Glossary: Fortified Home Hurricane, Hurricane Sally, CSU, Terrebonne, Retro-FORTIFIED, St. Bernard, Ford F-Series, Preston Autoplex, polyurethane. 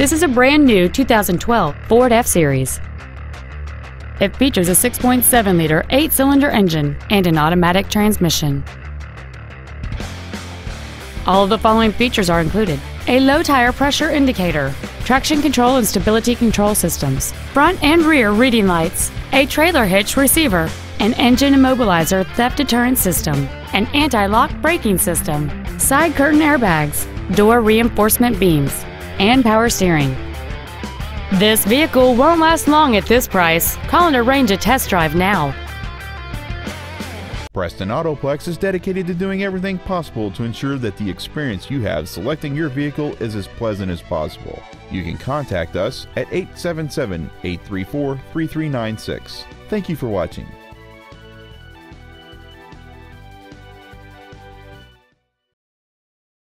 This is a brand new 2012 Ford F-Series. It features a 6.7-liter 8-cylinder engine and an automatic transmission. All of the following features are included: a low tire pressure indicator, traction control and stability control systems, front and rear reading lights, a trailer hitch receiver, an engine immobilizer theft deterrent system, an anti-lock braking system, side curtain airbags, door reinforcement beams, and power steering. This vehicle won't last long at this price. Call and arrange a test drive now. Preston Autoplex is dedicated to doing everything possible to ensure that the experience you have selecting your vehicle is as pleasant as possible. You can contact us at 877-834-3396. Thank you for watching.